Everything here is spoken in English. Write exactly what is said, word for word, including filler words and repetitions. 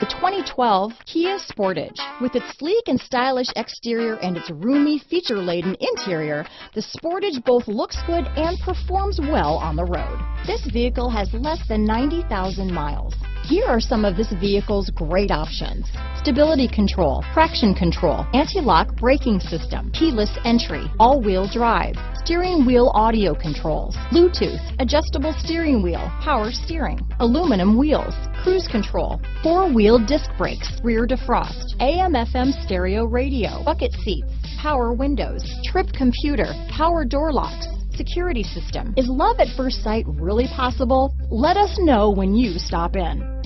The twenty twelve Kia Sportage. With its sleek and stylish exterior and its roomy, feature-laden interior, the Sportage both looks good and performs well on the road. This vehicle has less than ninety thousand miles. Here are some of this vehicle's great options: stability control, traction control, anti-lock braking system, keyless entry, all-wheel drive, steering wheel audio controls, Bluetooth, adjustable steering wheel, power steering, aluminum wheels, cruise control, four-wheel disc brakes, rear defrost, A M F M stereo radio, bucket seats, power windows, trip computer, power door locks, security system. Is love at first sight really possible? Let us know when you stop in.